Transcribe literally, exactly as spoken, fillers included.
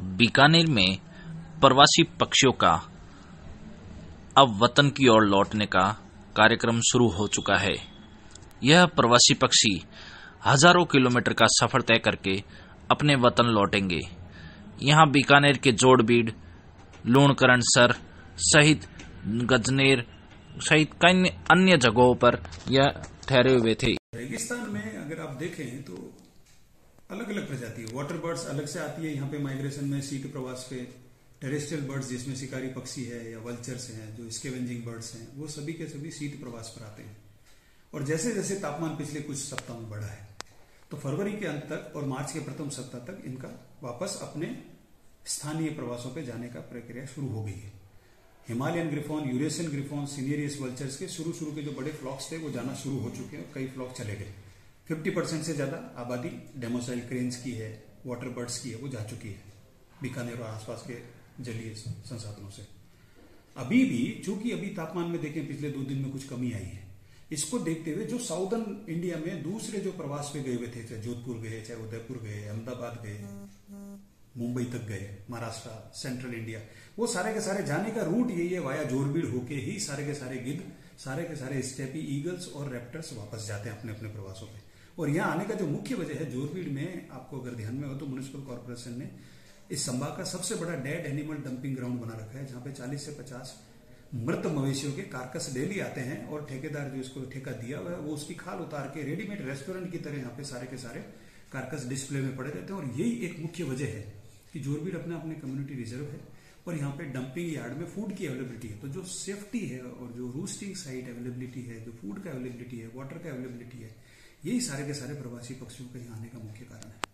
बीकानेर में प्रवासी पक्षियों का अब वतन की ओर लौटने का कार्यक्रम शुरू हो चुका है। यह प्रवासी पक्षी हजारों किलोमीटर का सफर तय करके अपने वतन लौटेंगे। यहाँ बीकानेर के जोड़बीड़, लोनकरणसर सहित गजनेर सहित कई अन्य जगहों पर यह ठहरे हुए थे। रेगिस्तान में अगर आप देखें तो अलग अलग प्रजाति वाटर बर्ड्स अलग से आती है। यहाँ पे माइग्रेशन में सी के प्रवास पे टेरेस्ट्रियल बर्ड्स जिसमें शिकारी पक्षी है या वल्चर्स हैं जो स्केवेंजिंग बर्ड्स हैं वो सभी के सभी शीत प्रवास पर आते हैं। और जैसे जैसे तापमान पिछले कुछ सप्ताह में बढ़ा है तो फरवरी के अंत तक और मार्च के प्रथम सप्ताह तक इनका वापस अपने स्थानीय प्रवासों पर जाने का प्रक्रिया शुरू हो गई है। Himalayan griffon, Eurasian griffon, cinereous vultures के शुरू शुरू के जो बड़े फ्लॉक्स थे वो जाना शुरू हो चुके हैं और कई फ्लॉक चले गए। पचास परसेंट से ज्यादा आबादी डेमोसाइल क्रेन की है, वाटर बर्ड्स की है, वो जा चुकी है बीकानेर और आसपास के जलीय संसाधनों से। अभी भी चूंकि अभी तापमान में देखें पिछले दो दिन में कुछ कमी आई है, इसको देखते हुए जो साउदर्न इंडिया में दूसरे जो प्रवास पे गए हुए थे, चाहे जोधपुर गए, चाहे उदयपुर गए, अहमदाबाद गए, मुंबई तक गए, महाराष्ट्र, सेंट्रल इंडिया, वो सारे के सारे जाने का रूट यही है। वाया जोड़बीड़ होके ही सारे के सारे गिद्ध, सारे के सारे स्टेपी ईगल्स और रैप्टर्स वापस जाते हैं अपने अपने प्रवासों पे। और यहाँ आने का जो मुख्य वजह है, जोड़बीड़ में आपको अगर ध्यान में हो तो म्युनिसिपल कॉर्पोरेशन ने इस संभाग का सबसे बड़ा डेड एनिमल डंपिंग ग्राउंड बना रखा है, जहां पे चालीस से पचास मृत मवेशियों के कार्कस डेली आते हैं और ठेकेदार जो इसको ठेका दिया हुआ है वो उसकी खाल उतार के रेडीमेड रेस्टोरेंट की तरह यहाँ पे सारे के सारे कार्कस डिस्प्ले में पड़े रहते हैं। और यही एक मुख्य वजह है कि जोड़बीड़ अपने अपने कम्युनिटी रिजर्व है और यहाँ पे डंपिंग यार्ड में फूड की अवेलेबिलिटी है। तो जो सेफ्टी है और जो रूस्टिंग साइट अवेलेबिलिटी है, जो फूड का अवेलेबिलिटी है, वाटर का अवेलेबिलिटी है, यही सारे के सारे प्रवासी पक्षियों के यहाँ आने का मुख्य कारण है।